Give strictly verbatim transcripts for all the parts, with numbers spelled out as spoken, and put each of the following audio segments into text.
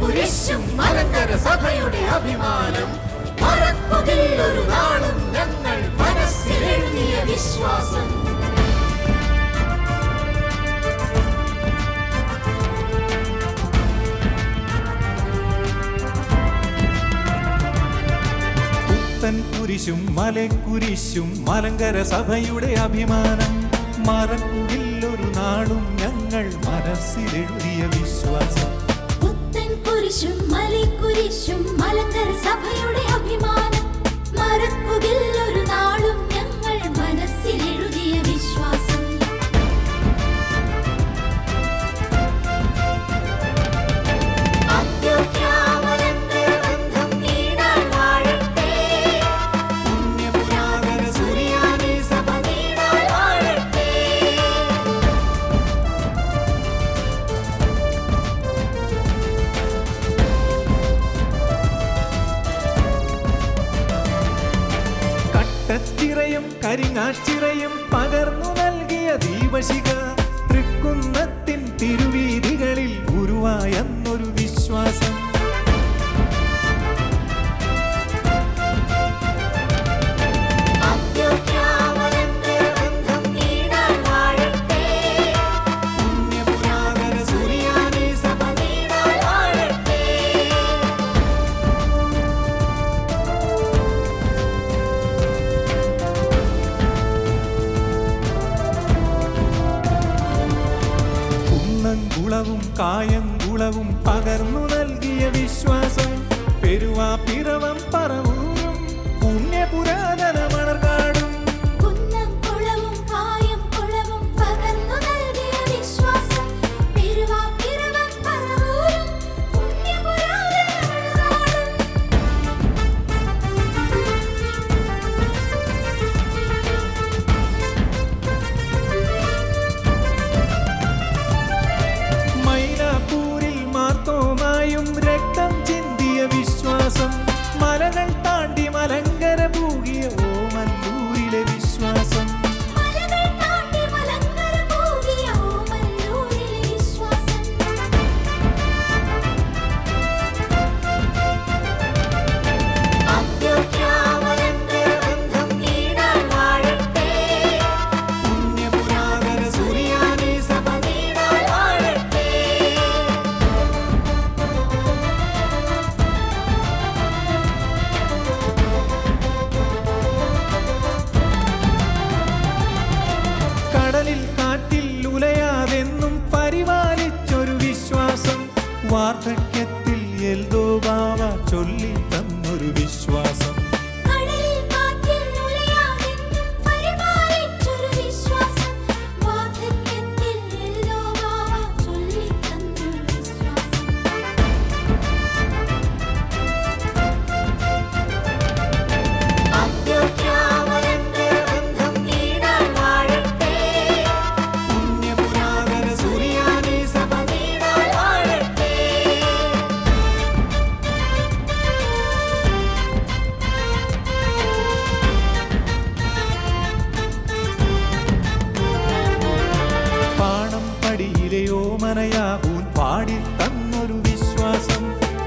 മലക്കുരിശും മലങ്കര സഭയുടെ അഭിമാനം മറക്കുകില്ലൊരു നാളും ഞങ്ങൾ മനസ്സിൽ എഴുതിയ വിശ്വാസം. മലക്കുരിശും മലങ്കര സഭയുടെ അഭിമാനം മറക്കുകില്ലൊരു നാളും ഞങ്ങൾ മനസ്സിൽ എഴുതിയ വിശ്വാസം. കുരിശും മലക്കുരിശും മലങ്കര സഭയുടെ അഭിമാനം മറക്കുകില്ലൊരു നാളും ഞങ്ങൾ മനസ്സിൽ എഴുതിയ വിശ്വാസം. യും കരിങ്ങാച്ചിറയും പകർന്നു നൽകിയ ദീപശിഖ തൃക്കുന്നത്തിൻ തിരുവീതികളിൽ ഉരുവായെന്നൊരു വിശ്വാസം. ും കായംകുളവും പകർന്നു നൽകിയ വിശ്വാസം പെരുവാപ്പിറവം പറവൂരും പുണ്യപുരാതന മണർകാടും. മലകൾ താണ്ടി മലങ്കര പൂകിയ ഓ മല്ലൂരിലെ വിശ്വാസം. വാർദ്ധക്യത്തിൽ എൽദോ ബാവ ചൊല്ലി തന്നൊരു വിശ്വാസം. ൂൻ പാടി തന്നൊരു വിശ്വാസം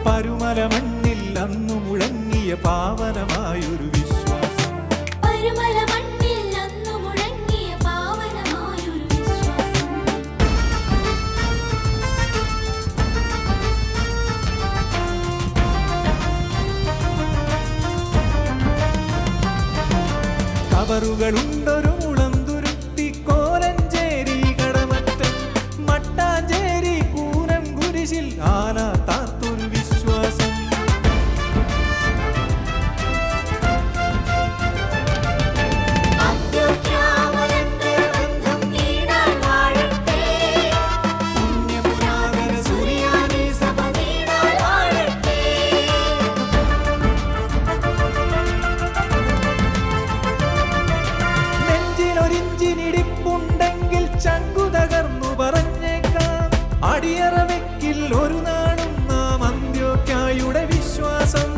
പരുമല മണ്ണിൽ അന്നു മുഴങ്ങിയ പാവനമായൊരു വിശ്വാസം. കബറുകളുണ്ടൊരു മുളം തുരുത്തി കോലഞ്ചേരി കടമറ്റം മട്ടാഞ്ചേരി കൂനം കുരിശിൽ ആന താത്തൊരു വിശ്വാസം. ിടിപ്പുണ്ടെങ്കിൽ ചങ്കു തകർന്നു പറഞ്ഞേക്കാം അടിയറവെക്കിൽ ഒരു നാളും നാം അന്ത്യോക്യായുടെ വിശ്വാസം.